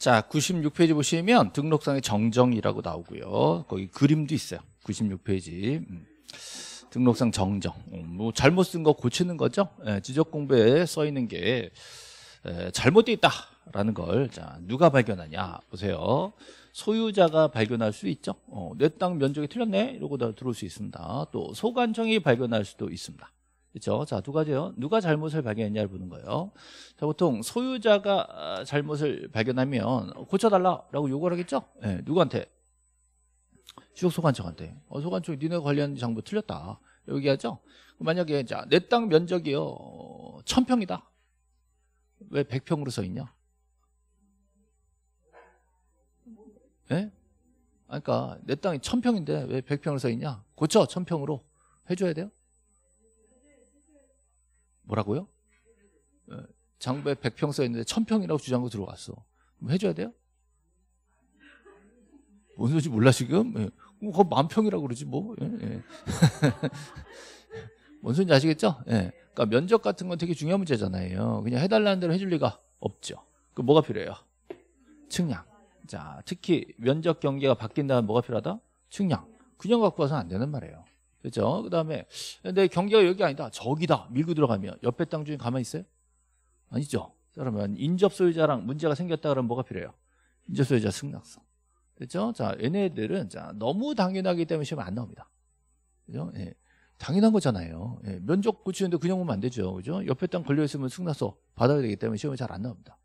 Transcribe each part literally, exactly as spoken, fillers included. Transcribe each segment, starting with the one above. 자, 구십육 페이지 보시면 등록상의 정정이라고 나오고요. 거기 그림도 있어요. 구십육 페이지. 음. 등록상 정정. 음, 뭐 잘못 쓴 거 고치는 거죠. 예, 지적 공부에 써 있는 게 예, 잘못되어 있다라는 걸 자, 누가 발견하냐. 보세요. 소유자가 발견할 수 있죠. 어, 내 땅 면적이 틀렸네. 이러고 다 들어올 수 있습니다. 또 소관청이 발견할 수도 있습니다. 그렇죠? 자, 두 가지요. 누가 잘못을 발견했냐를 보는 거예요. 자, 보통 소유자가 잘못을 발견하면 고쳐달라라고 요구를 하겠죠? 네, 누구한테? 지역소관청한테. 어, 소관청이 니네 관련 정보 틀렸다. 얘기하죠? 만약에 자, 내 땅 면적이요 어, 천 평이다. 왜 백 평으로 써 있냐? 예? 네? 그러니까 내 땅이 천 평인데 왜 백 평으로 써 있냐? 고쳐 천 평으로 해줘야 돼요. 뭐라고요? 장부에 백 평 써있는데 천 평이라고 주장하고 들어왔어. 그럼 해줘야 돼요? 뭔 소리인지 몰라 지금? 예. 그거 만평이라고 그러지 뭐. 예. 예. 뭔 소리인지 아시겠죠? 예. 그러니까 면적 같은 건 되게 중요한 문제잖아요. 그냥 해달라는 대로 해줄 리가 없죠. 그 뭐가 필요해요? 측량. 자, 특히 면적 경계가 바뀐다면 뭐가 필요하다? 측량. 그냥 갖고 와서는 안 되는 말이에요. 그렇죠? 그 다음에 근데 경계가 여기 아니다 저기다 밀고 들어가면 옆에 땅 주인 가만히 있어요? 아니죠. 그러면 인접 소유자랑 문제가 생겼다 그러면 뭐가 필요해요? 인접 소유자 승낙서. 그렇죠? 자, 얘네들은 자, 너무 당연하기 때문에 시험에 안 나옵니다. 그렇죠? 예, 당연한 거잖아요. 예, 면적 고치는데 그냥 보면 안 되죠. 그렇죠? 옆에 땅 걸려 있으면 승낙서 받아야 되기 때문에 시험에 잘 안 나옵니다.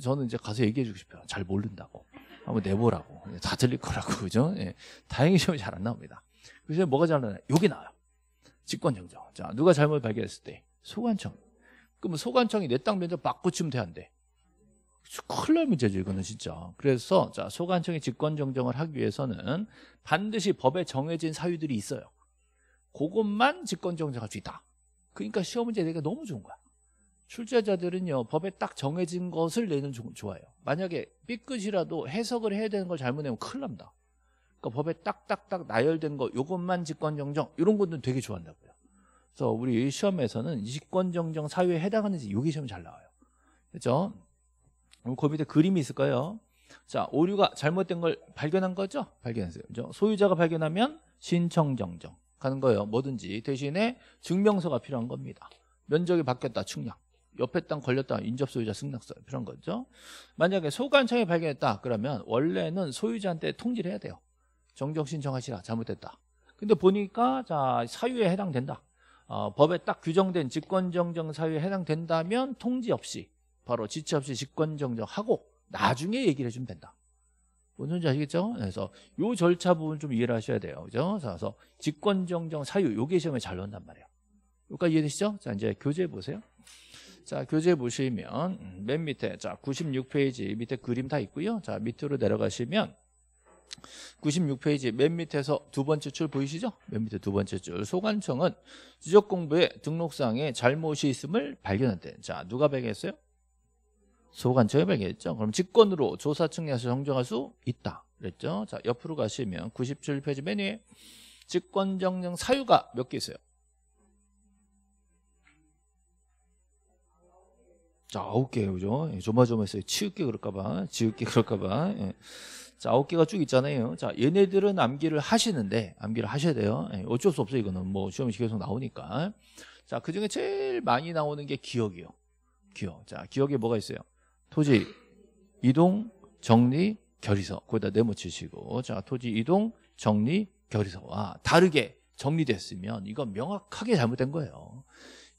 저는 이제 가서 얘기해주고 싶어요. 잘 모른다고. 한번 내보라고. 다 들릴 거라고. 그죠? 예, 다행히 시험에 잘 안 나옵니다. 그래서 뭐가 잘 나와요? 여기 나와요. 직권정정. 자, 누가 잘못 발견했을 때? 소관청. 그럼 소관청이 내 땅 면적 막 고치면 돼, 안 돼? 큰일 날 문제죠, 이거는 진짜. 그래서 자, 소관청이 직권정정을 하기 위해서는 반드시 법에 정해진 사유들이 있어요. 그것만 직권정정할 수 있다. 그러니까 시험 문제 내기가 너무 좋은 거야. 출제자들은요, 법에 딱 정해진 것을 내는 좋아해요. 만약에 삐끗이라도 해석을 해야 되는 걸 잘못하면 큰일 납니다. 그러니까 법에 딱딱딱 나열된 거 이것만 직권정정 이런 것도 되게 좋아한다고요. 그래서 우리 시험에서는 직권정정 사유에 해당하는지 이게 시험 잘 나와요. 그렇죠? 그럼 그 밑에 그림이 있을 거예요. 자, 오류가 잘못된 걸 발견한 거죠? 발견했어요. 그렇죠? 소유자가 발견하면 신청정정 가는 거예요. 뭐든지 대신에 증명서가 필요한 겁니다. 면적이 바뀌었다 측량. 옆에 땅 걸렸다 인접소유자 승낙서 필요한 거죠. 만약에 소관청이 발견했다 그러면 원래는 소유자한테 통지를 해야 돼요. 정정 신청하시라 잘못됐다. 근데 보니까 자 사유에 해당된다. 어, 법에 딱 규정된 직권정정 사유에 해당된다면 통지 없이 바로 지체 없이 직권정정하고 나중에 얘기를 해주면 된다. 뭔 소리인지 아시겠죠? 그래서 요 절차 부분 좀 이해를 하셔야 돼요. 그죠? 그래서 직권정정 사유 요게 시험에 잘 나온단 말이에요. 여기까지 이해되시죠? 자, 이제 교재 보세요. 자, 교재 보시면 맨 밑에 자 구십육 페이지 밑에 그림 다 있고요. 자, 밑으로 내려가시면 구십육 페이지 맨 밑에서 두 번째 줄 보이시죠? 맨 밑에 두 번째 줄 소관청은 지적공부에 등록상에 잘못이 있음을 발견한대. 자, 누가 발견했어요? 소관청이 발견했죠. 그럼 직권으로 조사 측량에서 정정할 수 있다 그랬죠. 자, 옆으로 가시면 구십칠 페이지 맨 위에 직권정정 사유가 몇 개 있어요? 자, 아홉 개예요. 그죠? 조마조마했어요. 치읓게 그럴까봐 지읒게 그럴까봐. 예. 자, 아홉 개가 쭉 있잖아요. 자, 얘네들은 암기를 하시는데, 암기를 하셔야 돼요. 예, 어쩔 수 없어요. 이거는 뭐, 시험이 계속 나오니까. 자, 그 중에 제일 많이 나오는 게 기억이요. 기억. 자, 기억에 뭐가 있어요? 토지, 이동, 정리, 결의서. 거기다 네모 치시고. 자, 토지, 이동, 정리, 결의서와 다르게 정리됐으면 이건 명확하게 잘못된 거예요.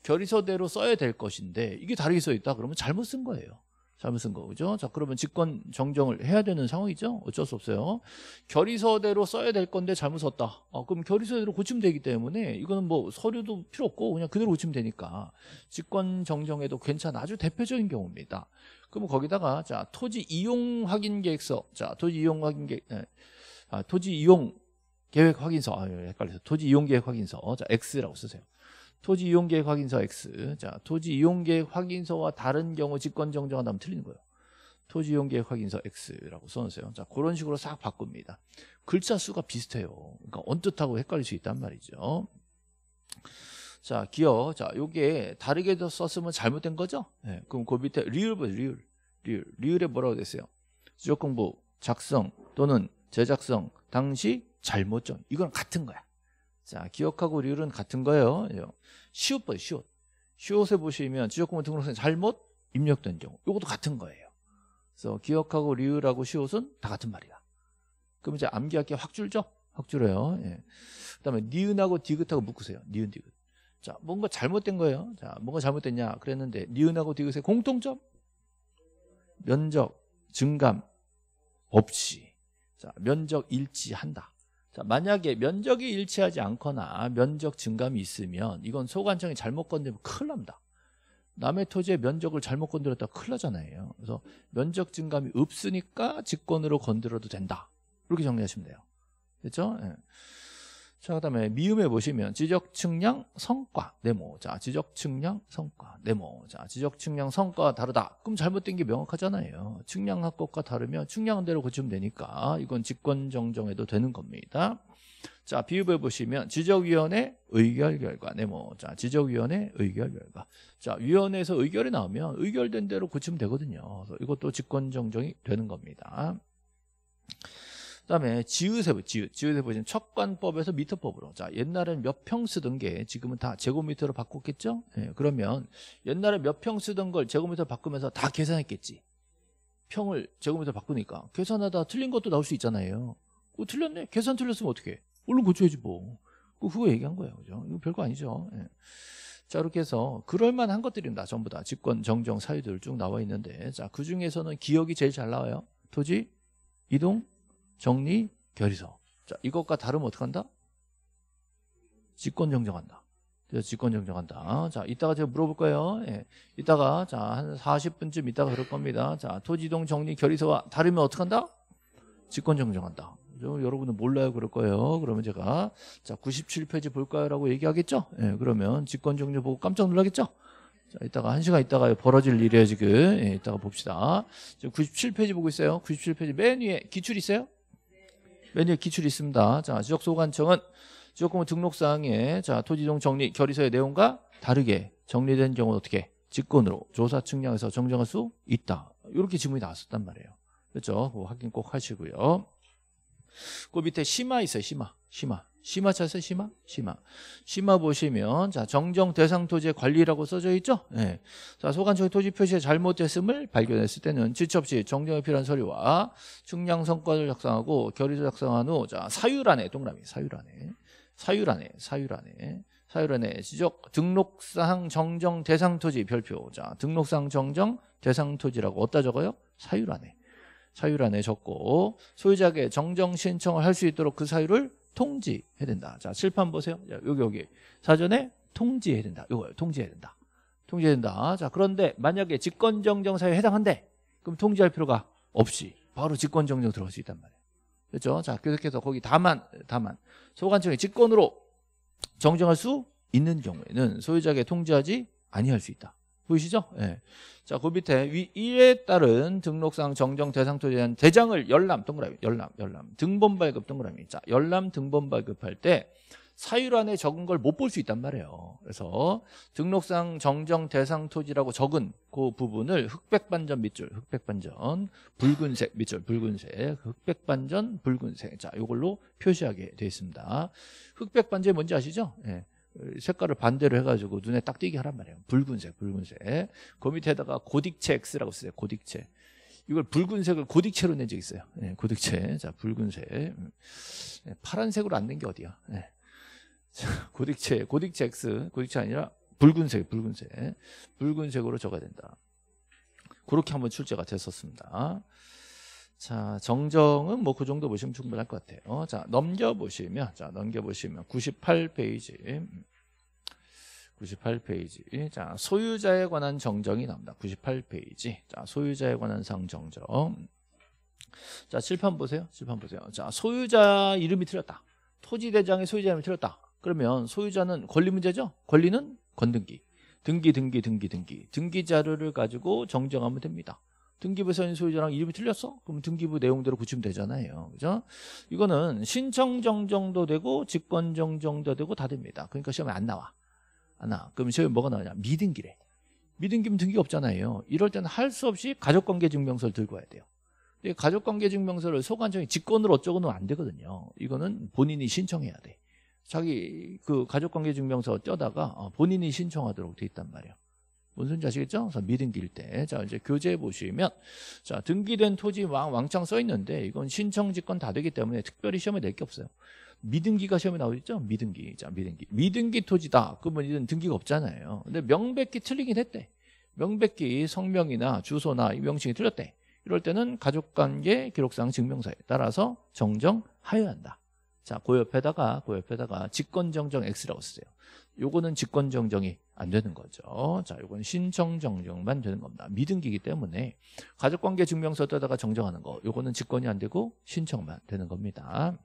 결의서대로 써야 될 것인데, 이게 다르게 써있다? 그러면 잘못 쓴 거예요. 잘못 쓴 거죠. 자, 그러면 직권 정정을 해야 되는 상황이죠. 어쩔 수 없어요. 결의서대로 써야 될 건데 잘못 썼다. 아, 그럼 결의서대로 고치면 되기 때문에 이거는 뭐 서류도 필요 없고 그냥 그대로 고치면 되니까 직권 정정에도 괜찮아. 아주 대표적인 경우입니다. 그럼 거기다가 자, 토지 이용 확인 계획서. 자, 토지 이용 확인 계획 네. 아, 토지 이용 계획 확인서. 아, 헷갈려서. 토지 이용 계획 확인서. 자, X라고 쓰세요. 토지 이용계획 확인서 X. 자, 토지 이용계획 확인서와 다른 경우 직권정정한다면 틀리는 거예요. 토지 이용계획 확인서 X라고 써놓으세요. 자, 그런 식으로 싹 바꿉니다. 글자 수가 비슷해요. 그러니까 언뜻하고 헷갈릴 수 있단 말이죠. 자, 기억. 자, 요게 다르게 썼으면 잘못된 거죠? 네, 그럼 그 밑에 리을 보세요. 리을. 리을. 리을에 뭐라고 됐어요? 지적공부, 작성 또는 재작성, 당시, 잘못 전 이건 같은 거야. 자, 기억하고 리을은 같은 거예요. 시옷봐요, 시옷. 시옷에 보시면 지적공부 등록생 잘못 입력된 경우 이것도 같은 거예요. 그래서 기억하고 리을하고 시옷은 다 같은 말이다. 그럼 이제 암기할게 확 줄죠? 확 줄어요. 예. 그 다음에 니은하고 디귿하고 묶으세요. 니은, 디귿. 자, 뭔가 잘못된 거예요. 자, 뭔가 잘못됐냐 그랬는데 니은하고 디귿의 공통점? 면적, 증감 없이. 자, 면적 일치한다. 자, 만약에 면적이 일치하지 않거나 면적 증감이 있으면 이건 소관청이 잘못 건드리면 큰일 납니다. 남의 토지의 면적을 잘못 건드렸다 큰일 나잖아요. 그래서 면적 증감이 없으니까 직권으로 건드려도 된다. 이렇게 정리하시면 돼요. 됐죠? 예. 자, 그 다음에 미음에 보시면 지적 측량 성과 네모. 자, 지적 측량 성과 네모. 자, 지적 측량 성과가 다르다. 그럼 잘못된 게 명확하잖아요. 측량한 것과 다르면 측량한 대로 고치면 되니까 이건 직권 정정해도 되는 겁니다. 자, 비읍에 보시면 지적위원회 의결 결과 네모. 자, 지적위원회 의결 결과. 자, 위원회에서 의결이 나오면 의결된 대로 고치면 되거든요. 그래서 이것도 직권 정정이 되는 겁니다. 그다음에 지읒에 지읒 지읒에 보시면 척관법에서 미터법으로. 자, 옛날엔 몇 평 쓰던 게 지금은 다 제곱미터로 바꿨겠죠? 예, 그러면 옛날에 몇 평 쓰던 걸 제곱미터로 바꾸면서 다 계산했겠지. 평을 제곱미터로 바꾸니까 계산하다 틀린 것도 나올 수 있잖아요. 어, 틀렸네. 계산 틀렸으면 어떡해? 얼른 고쳐야지 뭐. 그거 얘기한 거예요, 그죠? 이거 별거 아니죠. 예. 자, 이렇게 해서 그럴만한 것들입니다. 전부 다 직권 정정 사유들 쭉 나와 있는데, 자, 그 중에서는 기억이 제일 잘 나와요. 토지 이동 정리, 결의서. 자, 이것과 다르면 어떡한다? 직권 정정한다. 직권 정정한다. 자, 이따가 제가 물어볼 거예요. 예. 이따가, 자, 한 사십 분쯤 이따가 그럴 겁니다. 자, 토지이동 정리, 결의서와 다르면 어떡한다? 직권 정정한다. 여러분은 몰라요. 그럴 거예요. 그러면 제가, 자, 구십칠 페이지 볼까요? 라고 얘기하겠죠? 예, 그러면 직권 정정 보고 깜짝 놀라겠죠? 자, 이따가 한 시간 있다가 벌어질 일이에요, 지금. 예, 이따가 봅시다. 지금 구십칠 페이지 보고 있어요. 구십칠 페이지 맨 위에 기출 있어요? 맨 위에 기출이 있습니다. 자, 지적소관청은 지적공부 등록사항에 자 토지이동 정리 결의서의 내용과 다르게 정리된 경우는 어떻게? 직권으로 조사 측량에서 정정할 수 있다. 이렇게 질문이 나왔었단 말이에요. 그렇죠? 그거 확인 꼭 하시고요. 그 밑에 심화 있어요, 심화. 심화. 심화 찾으세요, 심화? 심화. 심화 보시면 자 정정 대상 토지의 관리라고 써져 있죠? 네. 자, 소관청의 토지 표시에 잘못됐음을 발견했을 때는 지체 없이 정정에 필요한 서류와 측량 성과를 작성하고 결의서 작성한 후 자 사유란에 동그라미 사유란에 사유란에 사유란에 사유란에 지적 등록사항 정정 대상 토지 별표 자 등록사항 정정 대상 토지라고 어디다 적어요? 사유란에 사유란에 적고 소유자에게 정정 신청을 할 수 있도록 그 사유를 통지해야 된다. 자, 칠판 보세요. 여기, 여기. 사전에 통지해야 된다. 이거요. 통지해야 된다. 통지해야 된다. 자, 그런데 만약에 직권정정사유에 해당한대. 그럼 통지할 필요가 없이 바로 직권정정 들어갈 수 있단 말이에요. 그렇죠? 자, 계속해서 거기 다만, 다만. 소관청이 직권으로 정정할 수 있는 경우에는 소유자에게 통지하지 아니할 수 있다. 보이시죠? 예. 네. 자, 그 밑에 위 일에 따른 등록상 정정 대상 토지에 대한 대장을 열람 동그라미 열람 열람 등본 발급 동그라미. 자, 열람 등본 발급할 때 사유란에 적은 걸 못 볼 수 있단 말이에요. 그래서 등록상 정정 대상 토지라고 적은 그 부분을 흑백 반전 밑줄, 흑백 반전 붉은색 밑줄, 붉은색 흑백 반전 붉은색. 자, 이걸로 표시하게 되어 있습니다. 흑백 반전이 뭔지 아시죠? 예. 네. 색깔을 반대로 해가지고 눈에 딱 띄게 하란 말이에요. 붉은색, 붉은색. 그 밑에다가 고딕체 X라고 쓰세요. 고딕체. 이걸 붉은색을 고딕체로 낸 적이 있어요. 네, 고딕체. 자, 붉은색. 네, 파란색으로 안 낸 게 어디야? 네. 자, 고딕체, 고딕체 X. 고딕체 아니라 붉은색, 붉은색. 붉은색으로 적어야 된다. 그렇게 한번 출제가 됐었습니다. 자, 정정은 뭐 그 정도 보시면 충분할 것 같아요. 자, 넘겨보시면, 자, 넘겨보시면 구십팔 페이지. 구십팔 페이지. 자, 소유자에 관한 정정이 나옵니다. 구십팔 페이지. 자, 소유자에 관한 사항 정정. 자, 칠판 보세요. 칠판 보세요. 자, 소유자 이름이 틀렸다. 토지대장의 소유자 이름이 틀렸다. 그러면 소유자는 권리 문제죠? 권리는 건등기. 등기, 등기, 등기, 등기. 등기 자료를 가지고 정정하면 됩니다. 등기부에서 있는 소유자랑 이름이 틀렸어? 그럼 등기부 내용대로 고치면 되잖아요. 그죠? 이거는 신청정정도 되고 직권정정도 되고 다 됩니다. 그러니까 시험에 안 나와. 안 나와. 그럼 시험에 뭐가 나오냐? 미등기래. 미등기면 등기가 없잖아요. 이럴 때는 할 수 없이 가족관계증명서를 들고 와야 돼요. 가족관계증명서를 소관청이 직권으로 어쩌고 놓으면 안 되거든요. 이거는 본인이 신청해야 돼. 자기 그 가족관계증명서 떼다가 본인이 신청하도록 돼 있단 말이에요. 뭔 소리인지 아시겠죠? 그래서 미등기일 때. 자, 이제 교재 보시면, 자, 등기된 토지 왕, 왕창 써 있는데, 이건 신청직권 다 되기 때문에 특별히 시험에 낼 게 없어요. 미등기가 시험에 나오겠죠? 미등기. 자, 미등기. 미등기 토지다. 그러면 이건 등기가 없잖아요. 근데 명백히 틀리긴 했대. 명백히 성명이나 주소나 명칭이 틀렸대. 이럴 때는 가족관계 기록상 증명서에 따라서 정정하여야 한다. 자, 그 옆에다가, 그 옆에다가 직권정정 X라고 쓰세요. 요거는 직권정정이 안 되는 거죠. 자, 요건 신청정정만 되는 겁니다. 미등기이기 때문에 가족관계 증명서 떠다가 정정하는 거, 요거는 직권이 안 되고 신청만 되는 겁니다.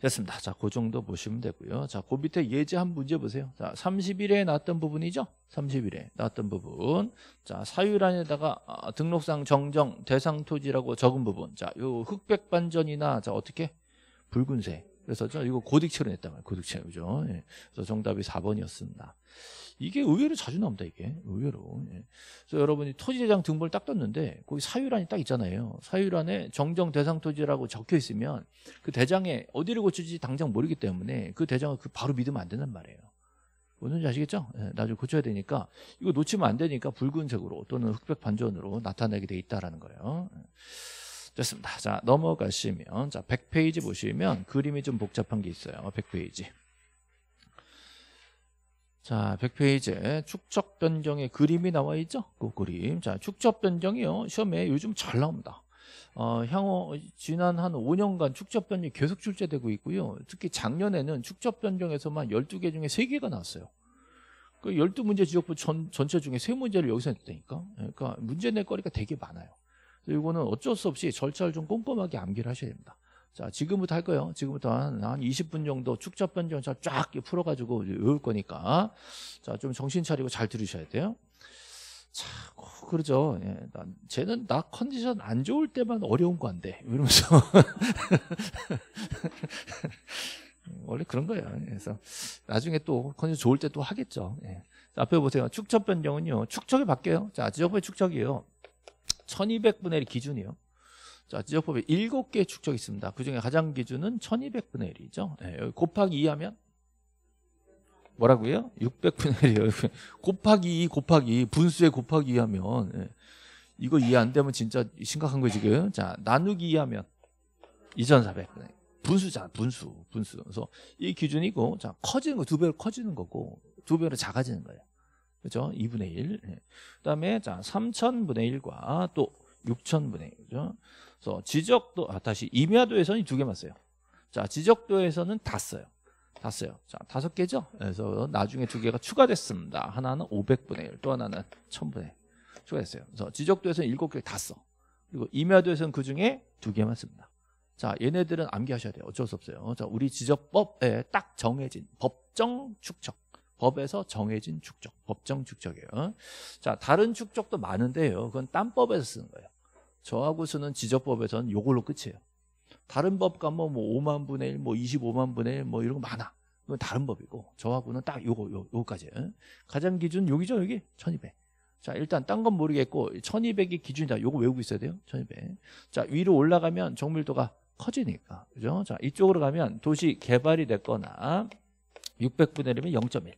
됐습니다. 자, 그 정도 보시면 되고요. 자, 그 밑에 예제 한 문제 보세요. 자, 삼십일 회에 나왔던 부분이죠? 삼십일 회에 나왔던 부분. 자, 사유란에다가 아, 등록상 정정 대상 토지라고 적은 부분. 자, 요 흑백 반전이나 자, 어떻게? 붉은색. 그래서 저 이거 고딕체로 냈단 말이에요. 고딕체. 그죠? 예. 그래서 정답이 사 번이었습니다. 이게 의외로 자주 나옵니다. 이게 의외로. 예. 그래서 여러분이 토지대장 등본을 딱 떴는데 거기 사유란이 딱 있잖아요. 사유란에 정정 대상 토지라고 적혀 있으면 그 대장에 어디를 고칠지 당장 모르기 때문에 그 대장을 그 바로 믿으면 안 된단 말이에요. 뭔 소리인지 아시겠죠? 예. 나중에 고쳐야 되니까 이거 놓치면 안 되니까 붉은색으로 또는 흑백 반전으로 나타내게 돼 있다라는 거예요. 예. 됐습니다. 자, 넘어가시면, 자, 백 페이지 보시면 그림이 좀 복잡한 게 있어요. 백 페이지. 자, 백 페이지에 축적 변경의 그림이 나와 있죠? 그 그림. 자, 축적 변경이요. 시험에 요즘 잘 나옵니다. 어, 향후, 지난 한 오 년간 축적 변경이 계속 출제되고 있고요. 특히 작년에는 축적 변경에서만 열두 개 중에 세 개가 나왔어요. 그 열두 문제 지역부 전, 전체 중에 세 문제를 여기서 냈다니까. 그러니까 문제 낼 거리가 되게 많아요. 이거는 어쩔 수 없이 절차를 좀 꼼꼼하게 암기를 하셔야 됩니다. 자, 지금부터 할 거예요. 지금부터 한, 한 이십 분 정도 축적 변경 쫙 풀어가지고 외울 거니까. 자, 좀 정신 차리고 잘 들으셔야 돼요. 자, 그러죠. 예, 난, 쟤는 나 컨디션 안 좋을 때만 어려운 거 안 돼. 이러면서. 원래 그런 거예요. 그래서 나중에 또 컨디션 좋을 때 또 하겠죠. 예. 자, 앞에 보세요. 축적 변경은요. 축적이 바뀌어요. 자, 지역법의 축적이에요. 천이백 분의 일이 기준이요. 자, 지적법에 일곱 개의 축적이 있습니다. 그중에 가장 기준은 천이백 분의 일이죠. 네, 곱하기 이 하면 뭐라고요? 육백 분의 일이에요. 곱하기 이 곱하기 이, 분수에 곱하기 이 하면 네. 이거 이해 안 되면 진짜 심각한 거예요 지금. 자, 나누기 이 하면 이천사백 분의 일. 분수잖아, 분수, 분수. 그래서 이 기준이고, 자, 커지는 거 두 배로 커지는 거고, 두 배로 작아지는 거예요. 그죠? 이분의 일. 네. 그 다음에, 자, 삼천 분의 일과 또 육천 분의 일. 그죠? 그래서 지적도, 아, 다시, 임야도에서는 두 개만 써요. 자, 지적도에서는 다 써요. 다 써요. 자, 다섯 개죠? 그래서 나중에 두 개가 추가됐습니다. 하나는 오백 분의 일, 또 하나는 천 분의 일. 추가됐어요. 그래서 지적도에서는 일곱 개 다 써. 그리고 임야도에서는 그 중에 두 개만 씁니다. 자, 얘네들은 암기하셔야 돼요. 어쩔 수 없어요. 자, 우리 지적법에 딱 정해진 법정 축적. 법에서 정해진 축적, 법정 축적이에요. 자, 다른 축적도 많은데요. 그건 딴 법에서 쓰는 거예요. 저하고 쓰는 지적법에서는 이걸로 끝이에요. 다른 법 가면 뭐 오만 분의 일, 뭐 이십오만 분의 일, 뭐 이런 거 많아. 그건 다른 법이고, 저하고는 딱 요거, 요, 요거까지예요. 가장 기준 여기죠, 여기? 천이백. 자, 일단 딴 건 모르겠고, 천이백이 기준이다. 요거 외우고 있어야 돼요, 천이백. 자, 위로 올라가면 정밀도가 커지니까. 그죠? 자, 이쪽으로 가면 도시 개발이 됐거나, 육백 분의 일이면 영 점 일.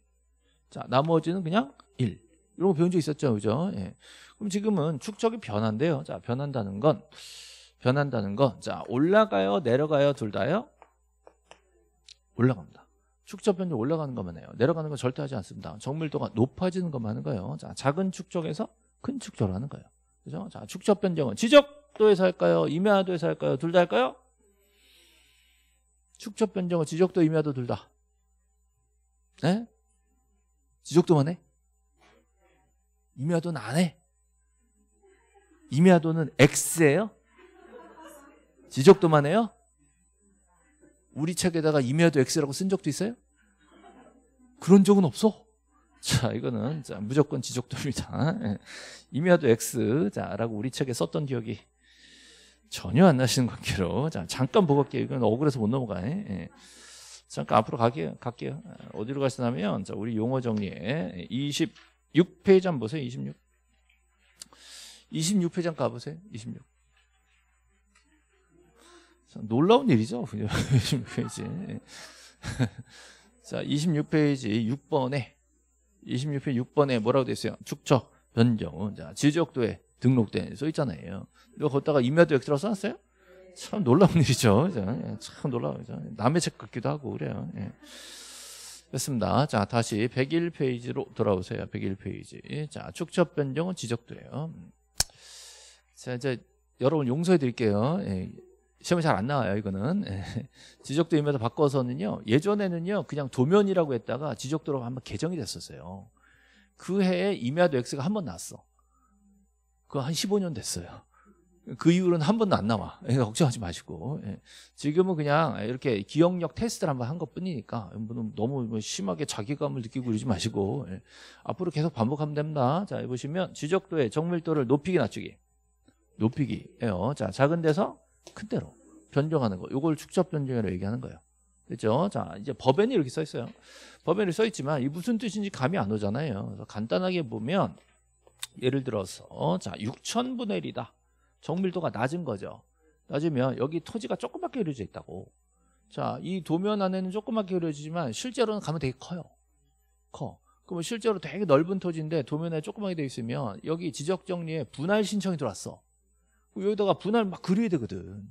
자, 나머지는 그냥 일. 이런 거 배운 적 있었죠, 그죠? 예. 그럼 지금은 축적이 변한대요. 자, 변한다는 건, 변한다는 건, 자, 올라가요, 내려가요, 둘 다요? 올라갑니다. 축적 변경 올라가는 것만 해요. 내려가는 건 절대 하지 않습니다. 정밀도가 높아지는 것만 하는 거예요. 자, 작은 축적에서 큰 축적을 하는 거예요. 그죠? 자, 축적 변경은 지적도에서 할까요? 임야도에서 할까요? 둘 다 할까요? 축적 변경은 지적도, 임야도 둘 다. 네? 지적도만 해? 임야도는 안 해? 임야도는 X예요? 지적도만 해요? 우리 책에다가 임야도 X라고 쓴 적도 있어요? 그런 적은 없어? 자, 이거는 자, 무조건 지적도입니다. 임야도 X라고 우리 책에 썼던 기억이 전혀 안 나시는 관계로. 자, 잠깐 보고 갈게요. 이건 억울해서 못 넘어가네. 잠깐 앞으로 갈게요. 갈게요. 어디로 가시냐면, 자, 우리 용어 정리에 이십육 페이지 한번 보세요. 이십육. 이십육 회장 가보세요. 이십육. 놀라운 일이죠. 이십육 페이지. 자, 이십육 페이지 육 번에 이십육 페이지 육 번에 뭐라고 돼 있어요? 축척, 변경. 자, 지적도에 등록된 써 있잖아요. 이거 걷다가 임야도 엑스라고 써놨어요? 참 놀라운 일이죠. 참 놀라운 일이죠. 남의 책 같기도 하고 그래요. 예. 됐습니다. 자, 다시 백일 페이지로 돌아오세요. 백일 페이지. 자, 축척 변경은 지적도예요. 자, 이제 여러분 용서해 드릴게요. 예. 시험이 잘 안 나와요, 이거는. 예. 지적도 임야도 바꿔서는요, 예전에는요 그냥 도면이라고 했다가 지적도로 한번 개정이 됐었어요. 그 해에 임야도 X가 한 번 나왔어. 그거 한 십오 년 됐어요. 그 이후로는 한 번도 안 나와. 예, 걱정하지 마시고. 예. 지금은 그냥 이렇게 기억력 테스트를 한번 한 것뿐이니까 너무 심하게 자괴감을 느끼고 그러지 마시고, 예. 앞으로 계속 반복하면 됩니다. 자, 여기 보시면 지적도의 정밀도를 높이기 낮추기, 높이기예요. 자, 작은 데서 큰 데로 변경하는 거, 이걸 축적 변경이라고 얘기하는 거예요. 그렇죠? 자, 이제 법에는 이렇게 써 있어요. 법에는 써 있지만 이 무슨 뜻인지 감이 안 오잖아요. 그래서 간단하게 보면 예를 들어서 자, 육천분의 일이다. 정밀도가 낮은 거죠. 낮으면 여기 토지가 조그맣게 흐려져 있다고. 자, 이 도면 안에는 조그맣게 흐려지지만 실제로는 가면 되게 커요. 커. 그럼 실제로 되게 넓은 토지인데 도면에 조그맣게 되어 있으면 여기 지적정리에 분할 신청이 들어왔어. 여기다가 분할 막 그려야 되거든.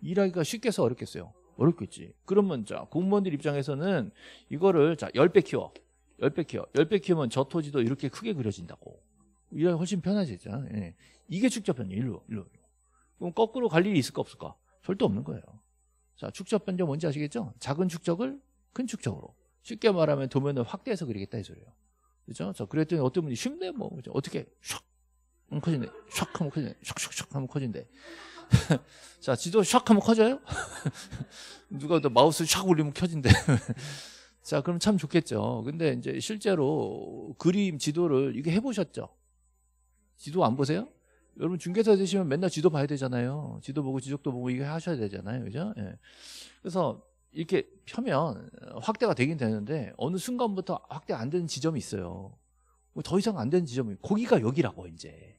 일하기가 쉽게 해서 어렵겠어요? 어렵겠지. 그러면 자, 공무원들 입장에서는 이거를 자, 십 배 키워. 십 배 키워. 십 배 키우면 저 토지도 이렇게 크게 그려진다고. 일하기 훨씬 편하지죠. 예. 이게 축적 변경. 일로, 일로. 그럼 거꾸로 갈 일이 있을까 없을까? 절대 없는 거예요. 자, 축적 변경 뭔지 아시겠죠? 작은 축적을 큰 축적으로. 쉽게 말하면 도면을 확대해서 그리겠다 이 소리예요. 그죠? 자, 그랬더니 어떤 분이 쉽네 뭐. 그죠? 어떻게 샥 하면 커진대. 샥 하면 커진대. 샥샥샥 하면 커진대. 자, 지도 샥 하면 커져요? 누가 또 마우스 샥 올리면 켜진대. 자, 그럼 참 좋겠죠. 근데 이제 실제로 그림 지도를 이게 해보셨죠? 지도 안 보세요? 여러분 중개사 되시면 맨날 지도 봐야 되잖아요. 지도 보고 지적도 보고 이거 하셔야 되잖아요. 그죠? 예. 그래서 이렇게 펴면 확대가 되긴 되는데 어느 순간부터 확대 안 되는 지점이 있어요. 뭐 더 이상 안 되는 지점이 거기가 여기라고 이제.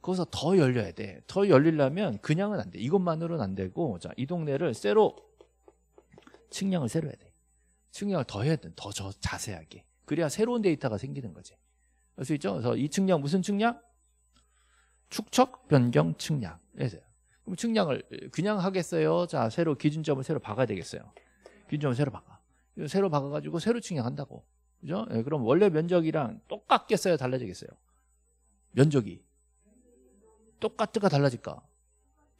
거기서 더 열려야 돼. 더 열리려면 그냥은 안 돼. 이것만으로는 안 되고 자, 이 동네를 새로 측량을 새로 해야 돼. 측량을 더 해야 돼. 더 저 자세하게. 그래야 새로운 데이터가 생기는 거지. 알 수 있죠? 그래서 이 측량 무슨 측량? 축척 변경 측량. 그럼 측량을 그냥 하겠어요? 자, 새로 기준점을 새로 박아야 되겠어요. 기준점을 새로 박아. 새로 박아가지고 새로 측량한다고. 그죠? 네, 그럼 원래 면적이랑 똑같겠어요? 달라지겠어요? 면적이. 똑같을까? 달라질까?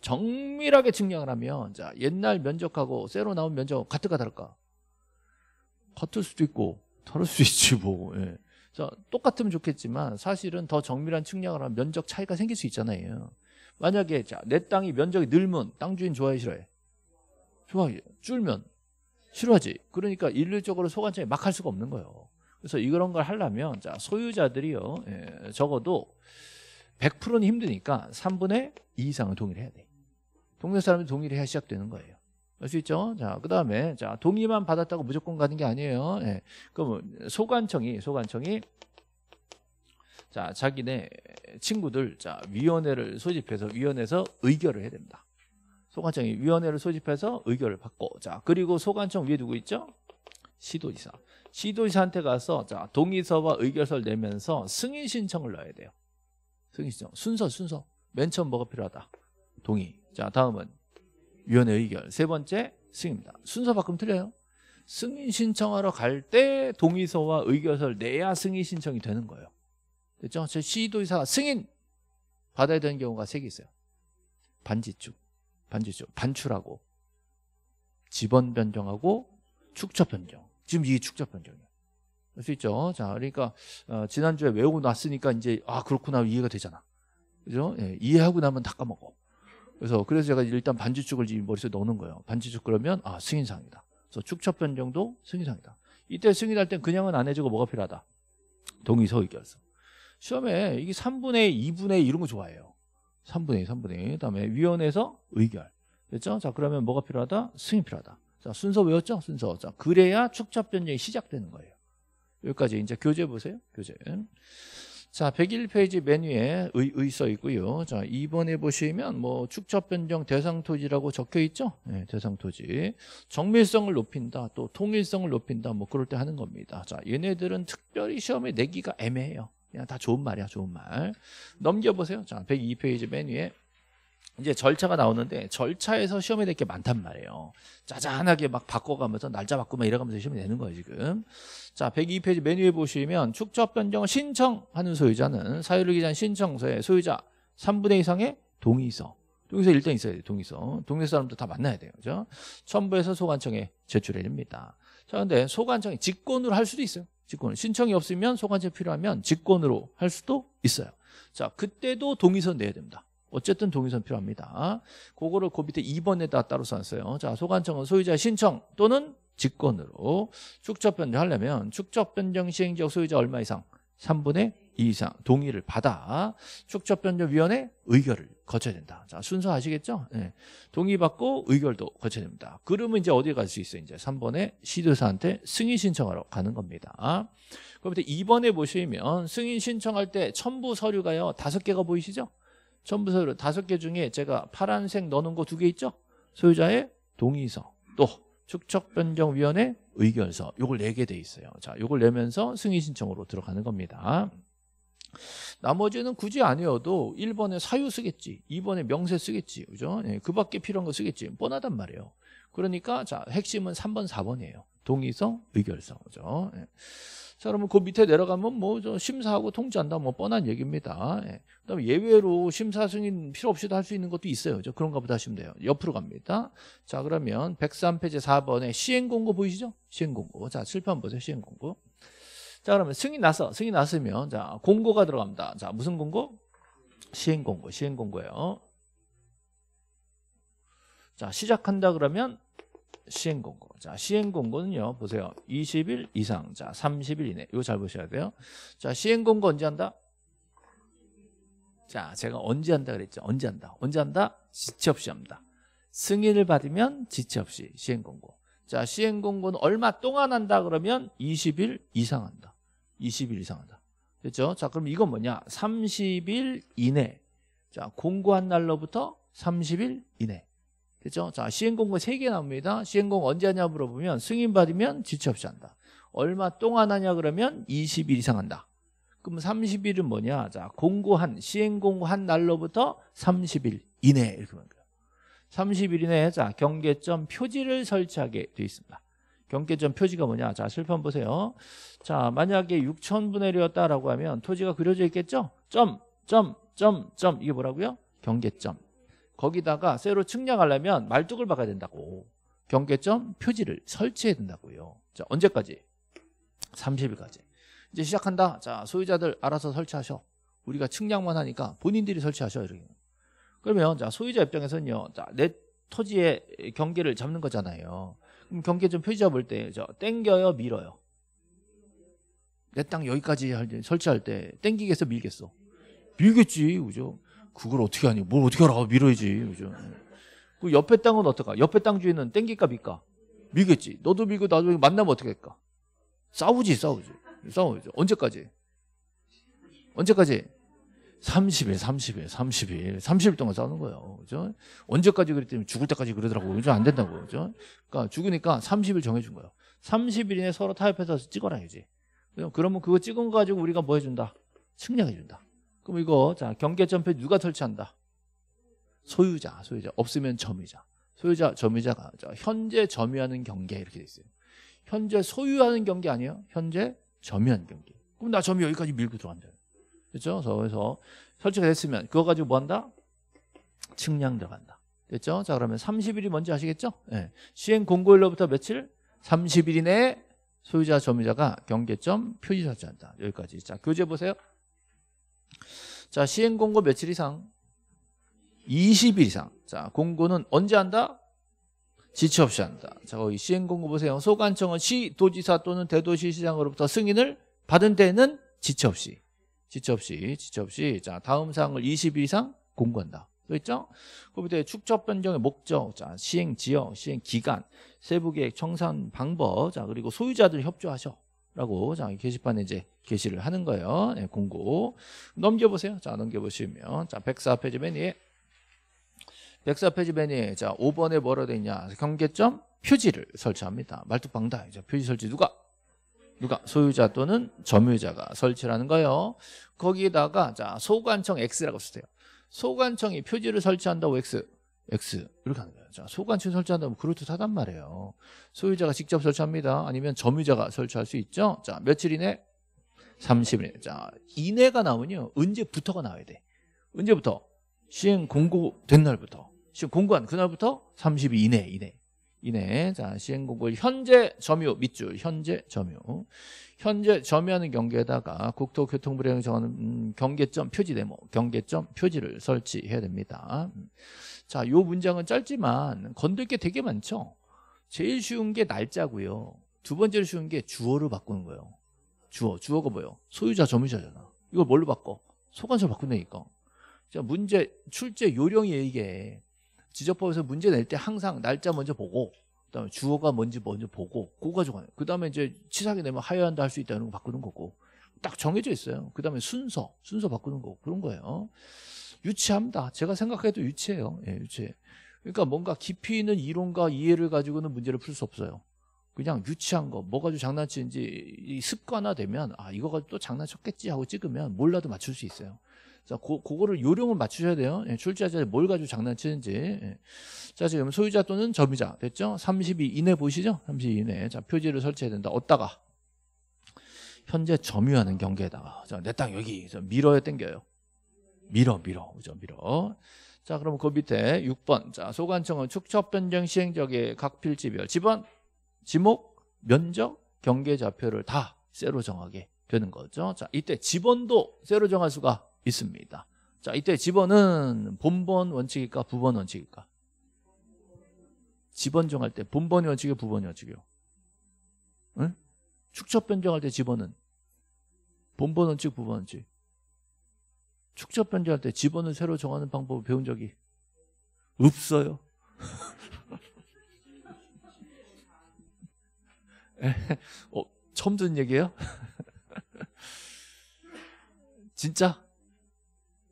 정밀하게 측량을 하면 자, 옛날 면적하고 새로 나온 면적 같을까? 다를까? 같을 수도 있고 다를 수 있지 뭐. 네. 자, 똑같으면 좋겠지만 사실은 더 정밀한 측량을 하면 면적 차이가 생길 수 있잖아요. 만약에 자, 내 땅이 면적이 늘면 땅 주인 좋아해 싫어해? 좋아해. 줄면 싫어하지. 그러니까 일률적으로 소관청이 막 할 수가 없는 거예요. 그래서 이런 걸 하려면 자, 소유자들이요, 예, 적어도 백 퍼센트는 힘드니까 삼분의 이 이상은 동의를 해야 돼. 동네 사람이 동의를 해야 시작되는 거예요. 알 수 있죠? 자, 그 다음에, 자, 동의만 받았다고 무조건 가는 게 아니에요. 예. 그럼 소관청이, 소관청이, 자, 자기네 친구들, 자, 위원회를 소집해서, 위원회에서 의결을 해야 됩니다. 소관청이 위원회를 소집해서 의결을 받고, 자, 그리고 소관청 위에 누구 있죠? 시도지사. 시도지사한테 가서, 자, 동의서와 의결서를 내면서 승인신청을 넣어야 돼요. 승인신청. 순서, 순서. 맨 처음 뭐가 필요하다? 동의. 자, 다음은 위원회 의결. 세 번째 승인입니다. 순서 바꾸면 틀려요. 승인 신청하러 갈 때 동의서와 의결서를 내야 승인 신청이 되는 거예요. 됐죠? 제 시도의사가 승인 받아야 되는 경우가 세 개 있어요. 반지축, 반지축, 반출하고 지번 변경하고 축척 변경. 지금 이게 축척 변경이에요. 할 수 있죠? 자, 그러니까 어, 지난주에 외우고 났으니까 이제 아 그렇구나 이해가 되잖아. 그죠? 예, 이해하고 나면 다 까먹어. 그래서 그래서 제가 일단 반지축을 지금 머릿속에 넣는 거예요. 반지축 그러면 아 승인사항이다. 그래서 축척 변경도 승인사항이다. 이때 승인할 땐 그냥은 안 해주고 뭐가 필요하다? 동의서 의결서. 시험에 이게 삼분의 이, 이분의 이 이런 거 좋아해요. 삼분의 이, 삼분의 이. 그다음에 위원회에서 의결. 됐죠? 자, 그러면 뭐가 필요하다? 승인 필요하다. 자, 순서 외웠죠? 순서. 자, 그래야 축척 변경이 시작되는 거예요. 여기까지 이제 교재 보세요. 교재. 자, 백일 페이지 맨 위에 의, 의 써 있고요. 자, 이 번에 보시면 뭐 축적 변경 대상 토지라고 적혀 있죠? 네, 대상 토지. 정밀성을 높인다, 또 통일성을 높인다, 뭐 그럴 때 하는 겁니다. 자, 얘네들은 특별히 시험에 내기가 애매해요. 그냥 다 좋은 말이야, 좋은 말. 넘겨보세요. 자, 백이 페이지 맨 위에. 이제 절차가 나오는데 절차에서 시험이 될 게 많단 말이에요. 짜잔하게 막 바꿔가면서 날짜 바꾸고 막 이러면서 시험이 되는 거예요 지금. 자, 백이 페이지 메뉴에 보시면 축적 변경을 신청하는 소유자는 사유를 기재한 신청서에 소유자 삼분의 이상의 동의서, 동의서 일단 있어야 돼요. 동의서, 동의서 사람도 다 만나야 돼요, 그죠? 첨부해서 소관청에 제출해 줍니다. 자, 근데 소관청이 직권으로 할 수도 있어요. 직권, 신청이 없으면 소관청이 필요하면 직권으로 할 수도 있어요. 자, 그때도 동의서 내야 됩니다. 어쨌든 동의서는 필요합니다. 그거를 그 밑에 이 번에다 따로 써놨어요. 자, 소관청은 소유자의 신청 또는 직권으로 축적 변경하려면 축적 변경 시행 지역 소유자 얼마 이상? 삼분의 이 이상 동의를 받아 축적 변경 위원회 의결을 거쳐야 된다. 자, 순서 아시겠죠? 네. 동의 받고 의결도 거쳐야 됩니다. 그러면 이제 어디에 갈 수 있어? 이제 삼 번에 시도사한테 승인 신청하러 가는 겁니다. 그 밑에 이 번에 보시면 승인 신청할 때 첨부 서류가요, 다섯 개가 보이시죠? 첨부 서류 다섯 개 중에 제가 파란색 넣는 거 두 개 있죠? 소유자의 동의서, 또 축척변경위원회 의결서, 요걸 내게 돼 있어요. 자, 요걸 내면서 승인 신청으로 들어가는 겁니다. 나머지는 굳이 아니어도 일 번에 사유 쓰겠지, 이 번에 명세 쓰겠지, 그죠? 예, 그 밖에 필요한 거 쓰겠지. 뻔하단 말이에요. 그러니까 자, 핵심은 삼 번, 사 번이에요. 동의서, 의결서, 그죠? 예. 자, 그러면 그 밑에 내려가면 뭐 저 심사하고 통지한다, 뭐 뻔한 얘기입니다. 예. 그다음에 예외로 심사 승인 필요 없이도 할 수 있는 것도 있어요. 그죠? 그런가 보다 하시면 돼요. 옆으로 갑니다. 자, 그러면 백삼 페이지 사 번에 시행공고 보이시죠? 시행공고. 자, 칠 번 보세요. 시행공고. 자, 그러면 승인 나서, 승인 났으면 자, 공고가 들어갑니다. 자, 무슨 공고? 시행공고. 시행공고예요. 자, 시작한다 그러면 시행공고. 자, 시행공고는요, 보세요. 이십 일 이상, 자, 삼십 일 이내. 이거 잘 보셔야 돼요. 자, 시행공고 언제 한다? 자, 제가 언제 한다 그랬죠? 언제 한다? 언제 한다? 지체 없이 합니다. 승인을 받으면 지체 없이 시행공고. 자, 시행공고는 얼마 동안 한다 그러면 이십 일 이상 한다. 이십 일 이상 한다. 됐죠? 자, 그럼 이건 뭐냐? 삼십 일 이내. 자, 공고한 날로부터 삼십 일 이내. 됐죠? 자, 시행공고 세 개 나옵니다. 시행공고 언제 하냐 물어보면 승인받으면 지체 없이 한다. 얼마 동안 하냐 그러면 이십 일 이상 한다. 그럼 삼십 일은 뭐냐? 자, 공고한, 시행공고한 날로부터 삼십 일 이내. 이렇게 말해요. 삼십 일 이내에 자, 경계점 표지를 설치하게 되어 있습니다. 경계점 표지가 뭐냐? 자, 실판 보세요. 자, 만약에 육천 분의 일이었다라고 하면 토지가 그려져 있겠죠? 점, 점, 점, 점. 이게 뭐라고요? 경계점. 거기다가 세로 측량하려면 말뚝을 박아야 된다고. 경계점 표지를 설치해야 된다고요. 자, 언제까지? 삼십 일까지. 이제 시작한다. 자, 소유자들 알아서 설치하셔. 우리가 측량만 하니까 본인들이 설치하셔. 이렇게. 그러면 자, 소유자 입장에서는요, 자, 내 토지의 경계를 잡는 거잖아요. 그럼 경계점 표지 잡을 때 저 땡겨요, 밀어요? 내 땅 여기까지 할 때, 설치할 때 땡기겠어, 밀겠어? 밀겠지, 그죠? 그걸 어떻게 하니? 뭘 어떻게 하라고? 밀어야지, 그죠? 그 옆에 땅은 어떨까? 옆에 땅 주인은 땡길까 밀까? 밀겠지. 너도 밀고 나도 만나면 어떻게 할까? 싸우지, 싸우지, 싸우죠. 언제까지? 언제까지? 삼십 일, 삼십 일, 삼십 일, 삼십 일 동안 싸우는 거예요, 그죠? 언제까지 그랬더니 죽을 때까지 그러더라고, 그죠? 안 된다고, 그죠? 그러니까 죽으니까 삼십 일 정해준 거예요. 삼십 일 이내 서로 타협해서 찍어라, 그지? 그러면 그거 찍은 거 가지고 우리가 뭐 해준다? 측량해준다. 그럼 이거 자, 경계점표 누가 설치한다? 소유자, 소유자. 없으면 점유자. 소유자, 점유자가 자, 현재 점유하는 경계 이렇게 돼 있어요. 현재 소유하는 경계 아니에요? 현재 점유하는 경계. 그럼 나 점유 여기까지 밀고 들어간다. 됐죠? 그래서 설치가 됐으면 그거 가지고 뭐 한다? 측량 들어간다. 됐죠? 자, 그러면 삼십 일이 뭔지 아시겠죠? 네. 시행 공고일로부터 며칠? 삼십 일 이내에 소유자, 점유자가 경계점 표지 설치한다. 여기까지. 자, 교재 보세요. 자, 시행공고 며칠 이상? 이십 일 이상. 자, 공고는 언제 한다? 지체 없이 한다. 자, 거기 시행공고 보세요. 소관청은 시, 도지사 또는 대도시시장으로부터 승인을 받은 데에는 지체 없이. 지체 없이, 지체 없이. 자, 다음 사항을 이십 일 이상 공고한다. 또 있죠? 그 밑에 축적 변경의 목적, 자, 시행 지역, 시행 기간, 세부 계획, 청산 방법, 자, 그리고 소유자들 협조하셔. 라고 자 게시판에 이제 게시를 하는 거예요. 네, 공고. 넘겨보세요. 자, 넘겨보시면 자 백사 페이지 맨 위에 백사 페이지 맨 위에 자 오 번에 뭐라 돼 있냐? 경계점 표지를 설치합니다. 말뚝방다. 이제 표지 설치 누가? 누가? 소유자 또는 점유자가 설치라는 거예요. 거기에다가 자 소관청 X라고 쓰세요. 소관청이 표지를 설치한다고 X, X 이렇게 하는 거예요. 자, 소관청 설치한다면 그럴듯하단 말이에요. 소유자가 직접 설치합니다. 아니면 점유자가 설치할 수 있죠. 자, 며칠 이내? 삼십 일. 자, 이내가 나오면요. 언제부터가 나와야 돼. 언제부터? 시행 공고된 날부터. 시행 공고한 그날부터 삼십 일 이내, 이내. 이내. 자, 시행 공고일 현재 점유 밑줄 현재 점유. 현재 점유하는 경계에다가 국토교통부령이 정하는 경계점 표지 대목, 경계점 표지를 설치해야 됩니다. 자, 요 문장은 짧지만 건들 게 되게 많죠. 제일 쉬운 게 날짜고요. 두 번째로 쉬운 게 주어를 바꾸는 거예요. 주어, 주어가 뭐예요? 소유자, 점유자잖아. 이걸 뭘로 바꿔? 소관서로 바꾼다니까. 자, 문제 출제 요령이에요, 이게. 지적법에서 문제 낼 때 항상 날짜 먼저 보고 그다음에 주어가 뭔지 먼저 보고 그거 가지고 가요. 그다음에 이제 치사하게 내면 하여한다 할 수 있다 이런 거 바꾸는 거고 딱 정해져 있어요. 그다음에 순서 순서 바꾸는 거고 그런 거예요. 유치합니다. 제가 생각해도 유치해요. 예, 유치해. 그러니까 뭔가 깊이 있는 이론과 이해를 가지고는 문제를 풀 수 없어요. 그냥 유치한 거 뭐 가지고 장난치는지 습관화되면 아 이거 가지고 또 장난쳤겠지 하고 찍으면 몰라도 맞출 수 있어요. 자, 고, 그거를 요령을 맞추셔야 돼요. 예, 출제자들이 뭘 가지고 장난치는지. 예. 자, 지금 소유자 또는 점유자. 됐죠? 삼십 일 이내 보이시죠? 삼십 일 이내. 자, 표지를 설치해야 된다. 어디다가? 현재 점유하는 경계에다가. 자, 내 땅 여기. 자, 밀어야 땡겨요. 밀어, 밀어. 그죠? 밀어. 자, 그럼 그 밑에 육 번. 자, 소관청은 축척 변경 시행적의 각 필지별 지번, 지목, 면적, 경계 좌표를 다 쇠로 정하게 되는 거죠. 자, 이때 지번도 쇠로 정할 수가 있습니다. 자, 이때 지번은 본번 원칙일까? 부번 원칙일까? 지번 정할 때 본번 원칙이요? 부번 원칙이요? 응? 축척 변경할 때 지번은? 본번 원칙, 부번 원칙? 축척 변경할 때 지번을 새로 정하는 방법을 배운 적이 없어요. 어, 처음 듣는 얘기예요? 진짜?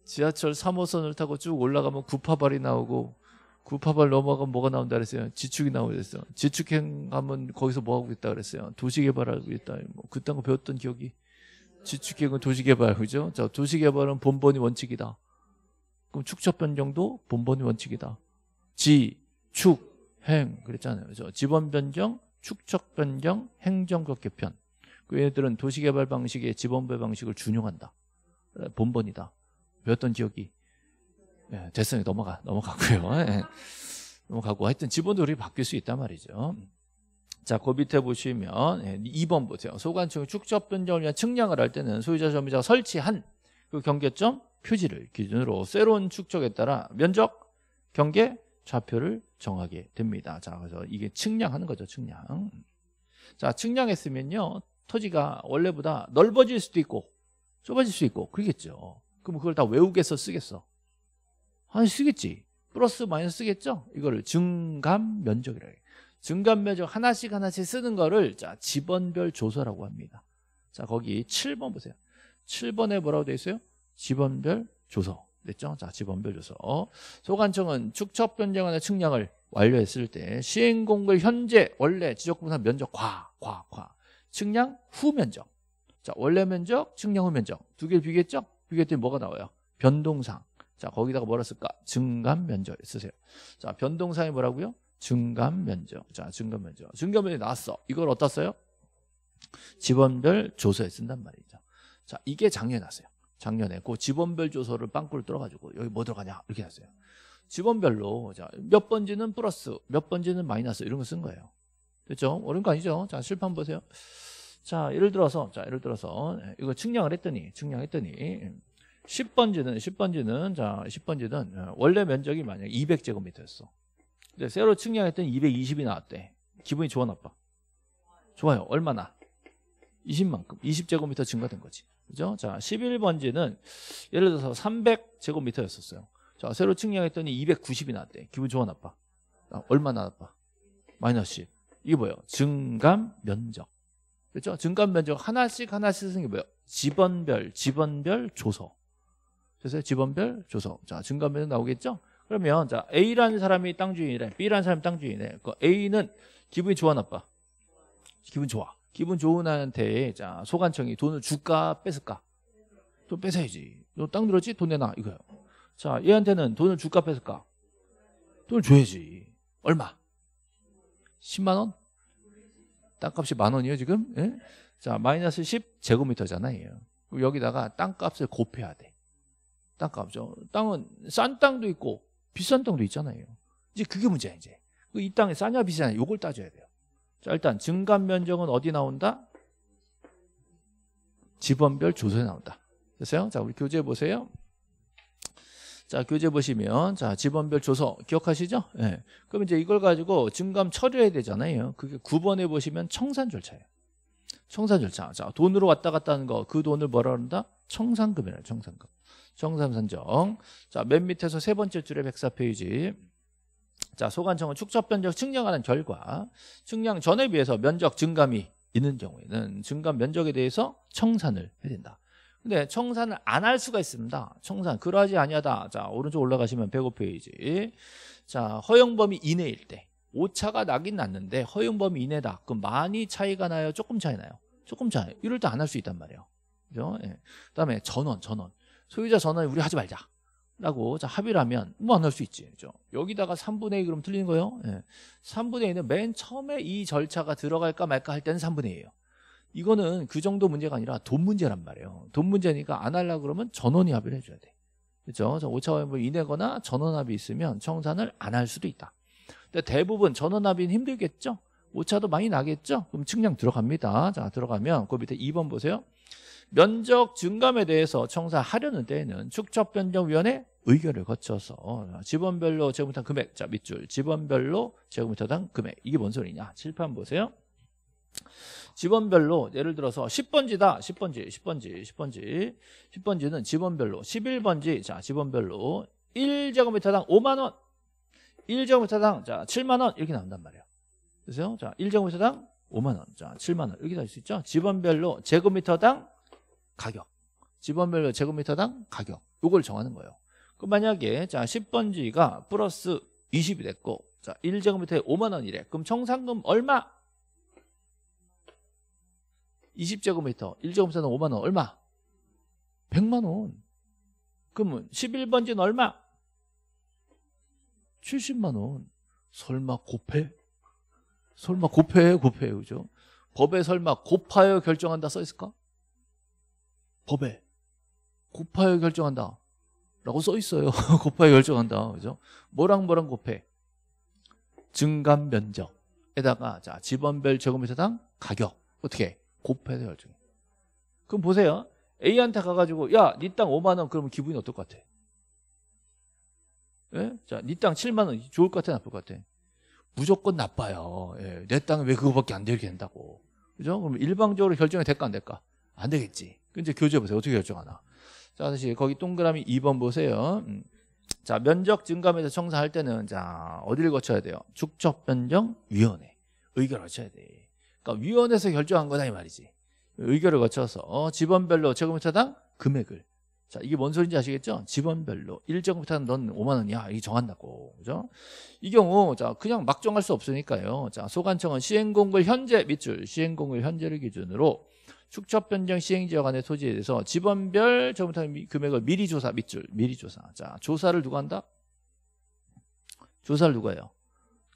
지하철 삼 호선을 타고 쭉 올라가면 구파발이 나오고 구파발 넘어가면 뭐가 나온다 그랬어요? 지축이 나오고 그랬어요. 지축행 가면 거기서 뭐 하고 있다 그랬어요? 도시개발하고 있다. 뭐 그딴 거 배웠던 기억이. 지축행은 도시개발, 그죠? 자, 도시개발은 본번이 원칙이다. 그럼 축척 변경도 본번이 원칙이다. 지, 축, 행 그랬잖아요. 그죠? 지번 변경, 축척 변경, 행정적 개편. 그 얘네들은 도시개발 방식의 지번배 방식을 준용한다. 본번이다. 배웠던 기억이. 네, 됐으니 넘어가, 넘어가고요. 네, 넘어가고. 하여튼 지번도 우리 바뀔 수 있단 말이죠. 자, 그 밑에 보시면, 네, 이 번 보세요. 소관청이 축적 변경을 위한 측량을 할 때는 소유자 점유자가 설치한 그 경계점 표지를 기준으로 새로운 축적에 따라 면적, 경계, 좌표를 정하게 됩니다. 자, 그래서 이게 측량하는 거죠, 측량. 자, 측량했으면요. 토지가 원래보다 넓어질 수도 있고, 좁아질 수 있고, 그러겠죠. 그럼 그걸 다 외우겠어 쓰겠어? 아니 쓰겠지. 플러스 마이너스 쓰겠죠. 이거를 증감 면적이라고 해요. 증감 면적 하나씩 하나씩 쓰는 거를 자 지번별 조서라고 합니다. 자 거기 칠 번 보세요. 칠 번에 뭐라고 돼 있어요? 지번별 조서 됐죠? 자 지번별 조서. 소관청은 축척 변경안의 측량을 완료했을 때 시행공고일 현재 원래 지적분산 면적 과, 과, 과 측량 후 면적. 자 원래 면적, 측량 후 면적 두 개를 비교했죠? 비교했더니 뭐가 나와요? 변동상. 자, 거기다가 뭐라 쓸까? 증감 면적 쓰세요. 자, 변동상이 뭐라고요? 증감 면적. 자, 증감 면적. 증감 면적이 나왔어. 이걸 어디다 써요? 지번별 조서에 쓴단 말이죠. 자, 이게 작년에 났어요. 작년에 그 지번별 조서를 빵꾸를 뚫어가지고 여기 뭐 들어가냐? 이렇게 났어요. 지번별로 자, 몇 번지는 플러스, 몇 번지는 마이너스 이런 거 쓴 거예요. 됐죠? 어려운 거 아니죠? 자, 실판 보세요. 자, 예를 들어서, 자, 예를 들어서, 이거 측량을 했더니, 측량했더니, 십 번지는, 십 번지는, 자, 십 번지는, 원래 면적이 만약에 이백 제곱미터였어. 근데 새로 측량했더니 이백이십이 나왔대. 기분이 좋아, 나빠? 좋아요. 얼마나? 이십만큼. 이십 제곱미터 증가된 거지. 그죠? 자, 십일 번지는, 예를 들어서 삼백 제곱미터였었어요. 자, 새로 측량했더니 이백구십이 나왔대. 기분 좋아, 나빠? 아, 얼마나 나빠? 마이너스 십. 이게 뭐예요? 증감 면적. 그렇죠? 증감 면적 하나씩 하나씩 쓰는 게 뭐예요? 집원별, 집원별 조서. 그래서 집원별 조서. 자, 증감 면적 나오겠죠? 그러면 자, A라는 사람이 땅 주인이래. B라는 사람이 땅 주인이래. 그 A는 기분이 좋아, 나빠? 기분 좋아. 기분 좋은 한테 자, 소관청이 돈을 줄까, 뺏을까? 돈 뺏어야지. 너 땅 늘었지? 돈 내놔. 이거요. 자, 얘한테는 돈을 줄까, 뺏을까? 돈을 줘야지. 얼마? 십만 원? 땅값이 만 원이에요 지금? 예? 자, 마이너스 십 제곱미터잖아요. 여기다가 땅값을 곱해야 돼. 땅값죠. 땅은 싼 땅도 있고 비싼 땅도 있잖아요. 이제 그게 문제야. 이제 이 땅이 싸냐 비싸냐 요걸 따져야 돼요. 자, 일단 증감 면적은 어디 나온다? 집원별 조서에 나온다. 됐어요? 자, 우리 교재 보세요. 자, 교재 보시면 자, 집원별 조서 기억하시죠? 예. 네. 그럼 이제 이걸 가지고 증감 처리해야 되잖아요. 그게 구 번에 보시면 청산 절차예요. 청산 절차. 자, 돈으로 왔다 갔다 하는 거. 그 돈을 뭐라 한다? 청산금이라요. 청산금. 청산 산정. 자, 맨 밑에서 세 번째 줄에 백사 페이지. 자, 소관청은 축적 면적 측량하는 결과 측량 전에 비해서 면적 증감이 있는 경우에는 증감 면적에 대해서 청산을 해야 된다. 근데 청산을 안 할 수가 있습니다. 청산 그러하지 아니하다. 자, 오른쪽 올라가시면 백오 페이지. 자, 허용 범위 이내일 때 오차가 나긴 났는데 허용 범위 이내다. 그럼 많이 차이가 나요? 조금 차이 나요? 조금 차이. 이럴 때 안 할 수 있단 말이에요. 그죠? 예. 그다음에 전원, 전원. 소유자 전원을 우리 하지 말자라고 자, 합의를 하면 뭐 안 할 수 있지. 그죠? 여기다가 삼분의 이 그럼 틀리는 거예요. 예. 삼분의 이는 맨 처음에 이 절차가 들어갈까 말까 할 때는 삼분의 이예요. 이거는 그 정도 문제가 아니라 돈 문제란 말이에요. 돈 문제니까 안 하려고 그러면 전원이 합의를 해줘야 돼. 그렇죠? 오차범위 이내거나 전원 합의 있으면 청산을 안 할 수도 있다. 근데 대부분 전원 합의는 힘들겠죠? 오차도 많이 나겠죠? 그럼 측량 들어갑니다. 자, 들어가면 그 밑에 이 번 보세요. 면적 증감에 대해서 청산하려는 때에는 축척변경위원회 의결을 거쳐서 집원별로 제곱미터 금액, 자, 밑줄 집원별로 제곱미터당 금액. 이게 뭔 소리냐? 칠판 보세요. 집원별로 예를 들어서 십 번지다. 십 번지 십 번지 십 번지 십 번지는 집원별로 십일 번지. 자, 집원별로 일 제곱미터당 오만 원, 일 제곱미터당 자, 칠만 원 이렇게 나온단 말이에요. 그래서 자, 일 제곱미터당 오만 원, 자, 칠만 원 이렇게 할 수 있죠. 집원별로 제곱미터당 가격. 집원별로 제곱미터당 가격. 요걸 정하는 거예요. 그럼 만약에 자, 십 번지가 플러스 이십이 됐고 자, 일 제곱미터에 오만 원이래. 그럼 청산금 얼마? 이십 제곱미터, 일 제곱미터는 오만 원, 얼마? 백만 원. 그러면 십일 번지는 얼마? 칠십만 원. 설마 곱해? 설마 곱해? 곱해, 그죠? 법에 설마 곱하여 결정한다 써있을까? 법에 곱하여 결정한다 라고 써있어요. 곱하여 결정한다, 그죠? 뭐랑 뭐랑 곱해? 증감 면적에다가 자, 집원별 제곱미터당 가격 어떻게 해? 곱해서 결정해. 그럼 보세요. A한테 가가지고 야, 니 땅 오만 원. 그러면 기분이 어떨 것 같아? 예? 자, 니 땅 칠만 원. 좋을 것 같아, 나쁠 것 같아? 무조건 나빠요. 예. 내 땅은 왜 그거밖에 안 되게 된다고. 그죠? 그럼 일방적으로 결정이 될까 안 될까? 안 되겠지. 근데 교재 보세요. 어떻게 결정하나? 자, 다시 거기 동그라미 이 번 보세요. 음. 자, 면적 증감에서 청산할 때는 자, 어디를 거쳐야 돼요? 축적 변경 위원회 의결을 거쳐야 돼. 그러니까 위원회에서 결정한 거다 이 말이지. 의결을 거쳐서 어, 집원별로 제곱미터당 금액을. 자, 이게 뭔 소리인지 아시겠죠? 집원별로 일 제곱미터당 넌 오만 원이야. 이게 정한다고. 그죠? 이 경우 자, 그냥 막 정할 수 없으니까요. 자, 소관청은 시행공고일 현재 밑줄 시행공고일 현재를 기준으로 축척 변경 시행 지역 안의 토지에 대해서 집원별 제곱미터당 금액을 미리 조사 밑줄 미리 조사. 자, 조사를 누가 한다? 조사를 누가 해요?